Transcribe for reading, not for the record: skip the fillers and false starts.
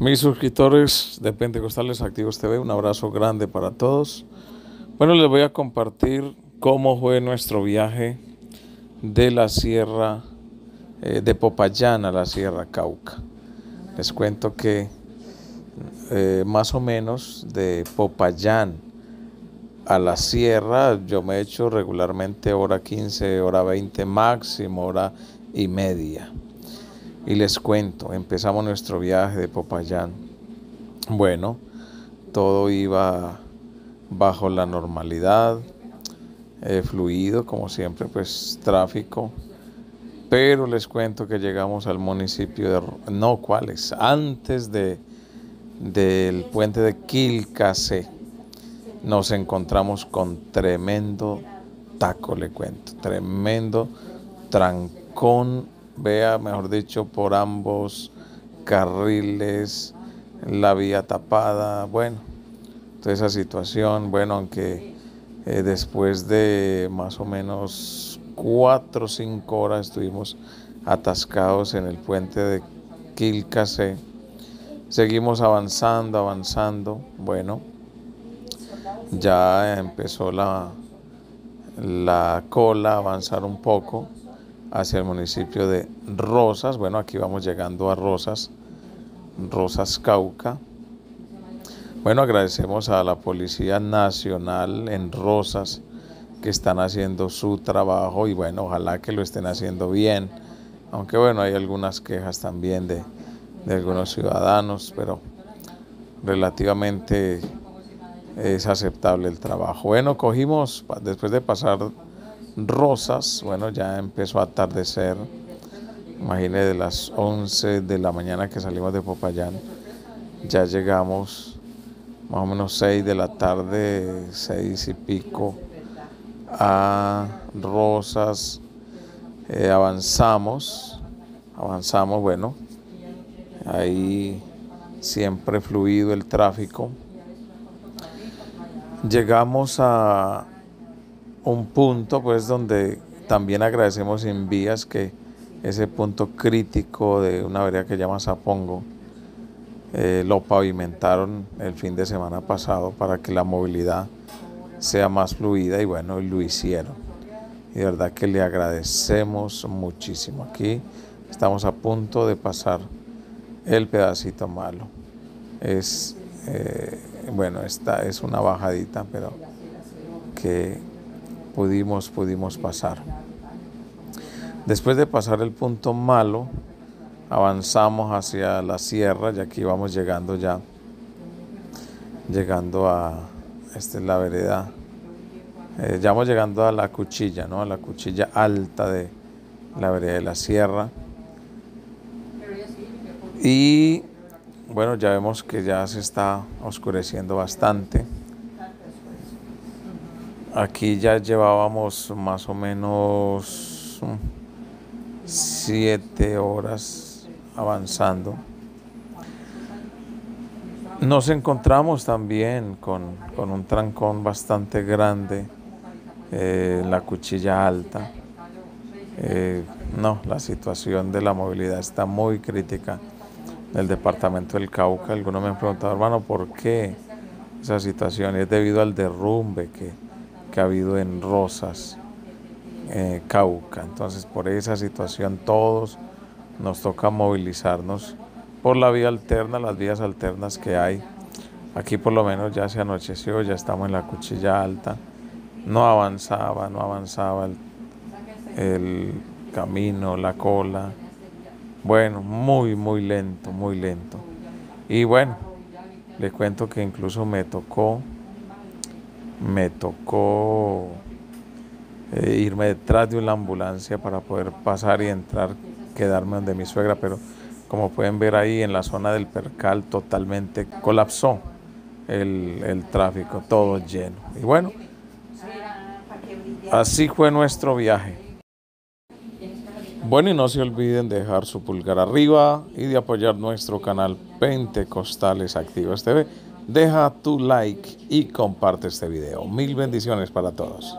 Mis suscriptores de Pentecostales Activos TV, un abrazo grande para todos. Bueno, les voy a compartir cómo fue nuestro viaje de la sierra de Popayán a la Sierra Cauca. Les cuento que más o menos de Popayán a la sierra yo me echo regularmente hora 15, hora 20, máximo hora y media. Y les cuento, empezamos nuestro viaje de Popayán. Bueno, todo iba bajo la normalidad, fluido, como siempre, pues tráfico. Pero les cuento que llegamos al municipio de... No, ¿cuáles? Antes del puente de Quilcacé, nos encontramos con tremendo taco, le cuento. Tremendo trancón. Vea, mejor dicho, por ambos carriles, la vía tapada, bueno, toda esa situación. Bueno, aunque después de más o menos 4 o 5 horas estuvimos atascados en el puente de Quilcacé, seguimos avanzando, bueno, ya empezó la cola a avanzar un poco hacia el municipio de Rosas. Bueno, aquí vamos llegando a Rosas Cauca. Bueno, agradecemos a la Policía Nacional en Rosas que están haciendo su trabajo y bueno, ojalá que lo estén haciendo bien, aunque bueno, hay algunas quejas también de algunos ciudadanos, pero relativamente es aceptable el trabajo. Bueno, cogimos, después de pasar Rosas, bueno, ya empezó a atardecer. Imagínense, de las 11 de la mañana que salimos de Popayán, ya llegamos más o menos 6 de la tarde, 6 y pico, a Rosas. Avanzamos, bueno, ahí siempre fluido el tráfico. Llegamos a un punto, pues, donde también agradecemos en vías, que ese punto crítico de una vereda que llama Sapongo lo pavimentaron el fin de semana pasado para que la movilidad sea más fluida y bueno, lo hicieron. Y de verdad que le agradecemos muchísimo. Aquí estamos a punto de pasar el pedacito malo. Es bueno, esta es una bajadita, pero que pudimos pasar. Después de pasar el punto malo, avanzamos hacia la sierra y aquí vamos llegando a, esta es la vereda, ya vamos llegando a la cuchilla, ¿no? A la cuchilla alta de la vereda de la sierra. Y bueno, ya vemos que ya se está oscureciendo bastante. Aquí ya llevábamos más o menos 7 horas avanzando. Nos encontramos también con un trancón bastante grande, la cuchilla alta. No, la situación de la movilidad está muy crítica en el departamento del Cauca. Algunos me han preguntado, hermano, ¿por qué esa situación? Es debido al derrumbe que ha habido en Rosas, Cauca. Entonces, por esa situación todos nos toca movilizarnos por la vía alterna, las vías alternas que hay. Aquí por lo menos ya se anocheció, ya estamos en la cuchilla alta. No avanzaba el camino, la cola. Bueno, muy lento. Y bueno, les cuento que incluso me tocó irme detrás de una ambulancia para poder pasar y entrar, quedarme donde mi suegra, pero como pueden ver ahí en la zona del Percal totalmente colapsó el tráfico, todo lleno. Y bueno, así fue nuestro viaje. Bueno, y no se olviden de dejar su pulgar arriba y de apoyar nuestro canal Pentecostales Activos TV. Deja tu like y comparte este video. 1000 bendiciones para todos.